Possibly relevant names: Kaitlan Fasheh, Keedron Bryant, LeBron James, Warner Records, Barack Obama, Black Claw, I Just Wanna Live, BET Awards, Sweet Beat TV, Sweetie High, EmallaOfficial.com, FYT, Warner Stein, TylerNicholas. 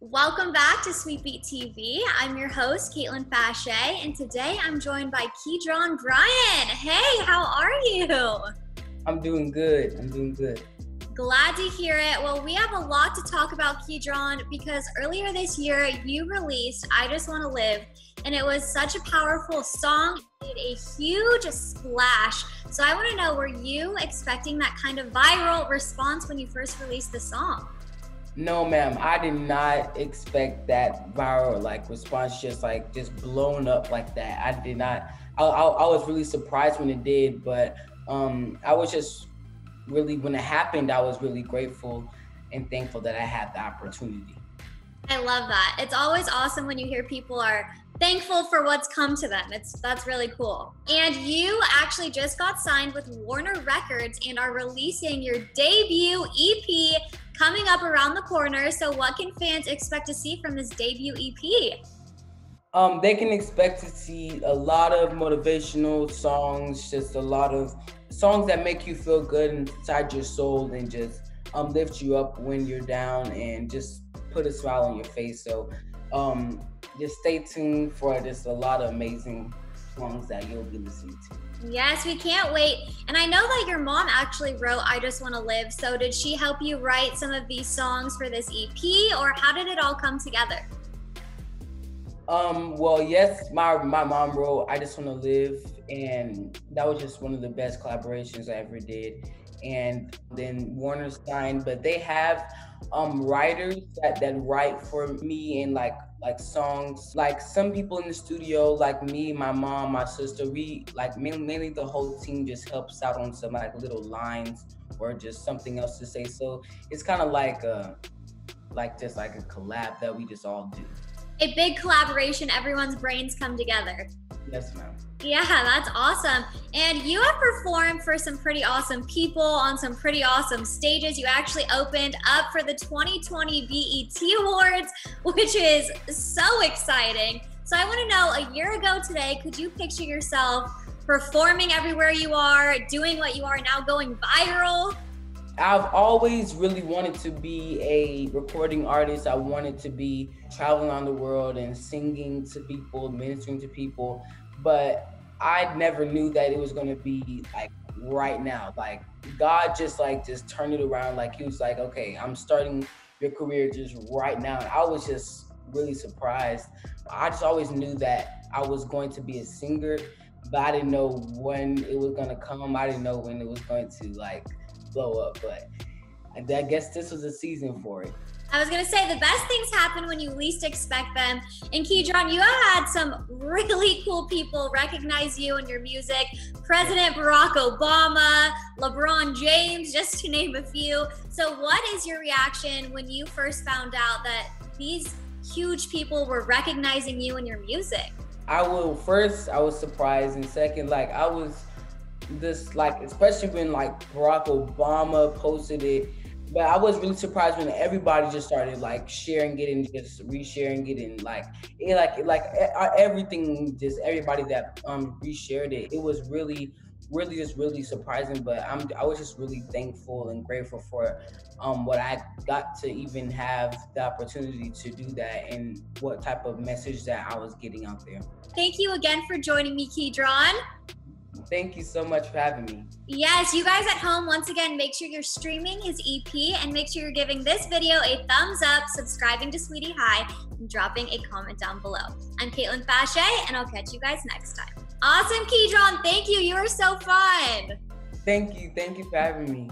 Welcome back to Sweet Beat TV. I'm your host, Kaitlan Fasheh, and today I'm joined by Keedron Bryant. Hey, how are you? I'm doing good. I'm doing good. Glad to hear it. Well, we have a lot to talk about, Keedron, because earlier this year you released I Just Wanna Live, and it was such a powerful song. It made a huge splash. So I wanna know, were you expecting that kind of viral response when you first released the song? No, ma'am, I did not expect that viral response, just blown up like that. I did not. I was really surprised when it did, but I was just really, when it happened, I was really grateful and thankful that I had the opportunity. I love that. It's always awesome when you hear people are thankful for what's come to them. That's really cool. And you actually just got signed with Warner Records and are releasing your debut EP coming up around the corner. So what can fans expect to see from this debut EP? They can expect to see a lot of motivational songs, just a lot of songs that make you feel good inside your soul and just lift you up when you're down and just put a smile on your face. So just stay tuned for just a lot of amazing songs that you'll be listening to. Yes, we can't wait. And I know that your mom actually wrote I Just Wanna Live. So did she help you write some of these songs for this EP, or how did it all come together? Well, yes, my mom wrote I Just Wanna Live, and that was just one of the best collaborations I ever did. And then Warner Stein, but they have writers that write for me and like songs. Like some people in the studio, like me, my mom, my sister, we mainly the whole team just helps out on some little lines or just something else to say. So it's kind of like a collab that we just all do. A big collaboration, everyone's brains come together. Yes, ma'am. Yeah, that's awesome. And you have performed for some pretty awesome people on some pretty awesome stages. You actually opened up for the 2020 BET Awards, which is so exciting. So I wanna know, a year ago today, could you picture yourself performing everywhere you are, doing what you are now, going viral? I've always really wanted to be a recording artist. I wanted to be traveling around the world and singing to people, ministering to people, but I never knew that it was gonna be right now. God just turned it around. He was like, okay, I'm starting your career just right now. And I was just really surprised. I just always knew that I was going to be a singer, but I didn't know when it was gonna come. I didn't know when it was going to blow up, but I guess this was a season for it. I was gonna say, the best things happen when you least expect them. And Keedron, you have had some really cool people recognize you and your music. President Barack Obama, LeBron James, just to name a few. So what is your reaction when you first found out that these huge people were recognizing you and your music? First, I was surprised, and second, I was just especially when Barack Obama posted it. But I was really surprised when everybody just started sharing it and just resharing it, and everybody that reshared it. It was really surprising. But I was just really thankful and grateful for what I got to even have the opportunity to do that, and what type of message that I was getting out there. Thank you again for joining me, Keedron. Thank you so much for having me. Yes, you guys at home, once again, make sure you're streaming his EP, and make sure you're giving this video a thumbs up, subscribing to Sweetie High, and dropping a comment down below. I'm Kaitlan Fasheh, and I'll catch you guys next time. Awesome, Keedron. Thank you. You were so fun. Thank you. Thank you for having me.